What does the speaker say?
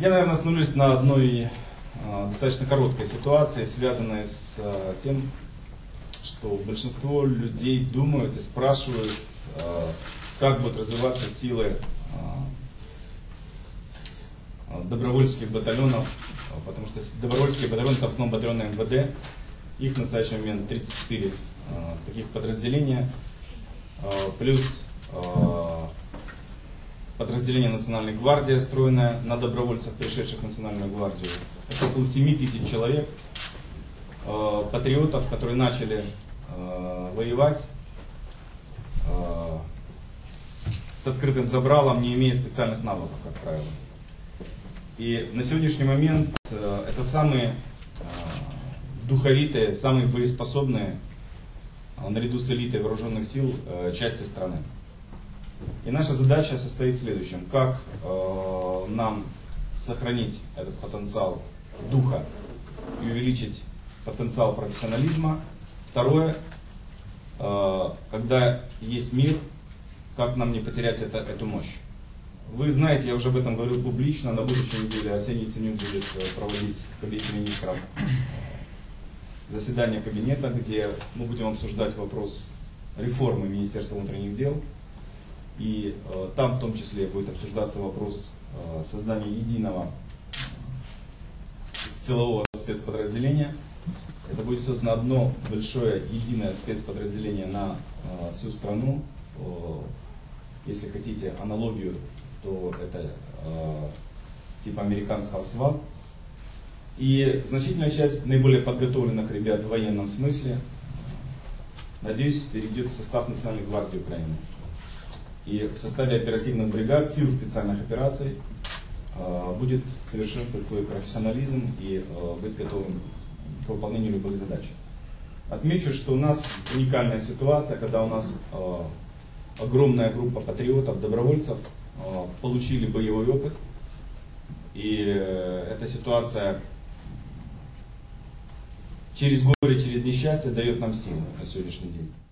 Я, наверное, остановлюсь на одной достаточно короткой ситуации, связанной с тем, что большинство людей думают и спрашивают, как будут развиваться силы добровольческих батальонов, потому что добровольческие батальоны — это в основном батальоны МВД, их в настоящий момент 34 таких подразделения, плюс подразделение Национальной гвардии, стройное на добровольцев, пришедших в Национальную гвардию. Это около 7 тысяч человек, патриотов, которые начали воевать с открытым забралом, не имея специальных навыков, как правило. И на сегодняшний момент это самые духовитые, самые боеспособные, наряду с элитой вооруженных сил, части страны. И наша задача состоит в следующем: как нам сохранить этот потенциал духа и увеличить потенциал профессионализма. Второе, когда есть мир, как нам не потерять эту мощь. Вы знаете, я уже об этом говорил публично, на будущей неделе Арсений Цинюн будет проводить в Кабинете министров заседание кабинета, где мы будем обсуждать вопрос реформы Министерства внутренних дел. И там в том числе будет обсуждаться вопрос создания единого силового спецподразделения. Это будет создано одно большое единое спецподразделение на всю страну. Если хотите аналогию, то это типа американского S.W.A.T. И значительная часть наиболее подготовленных ребят в военном смысле, надеюсь, перейдет в состав Национальной гвардии Украины. И в составе оперативных бригад, сил специальных операций будет совершенствовать свой профессионализм и быть готовым к выполнению любых задач. Отмечу, что у нас уникальная ситуация, когда у нас огромная группа патриотов, добровольцев получили боевой опыт. И эта ситуация через горе, через несчастье дает нам силы на сегодняшний день.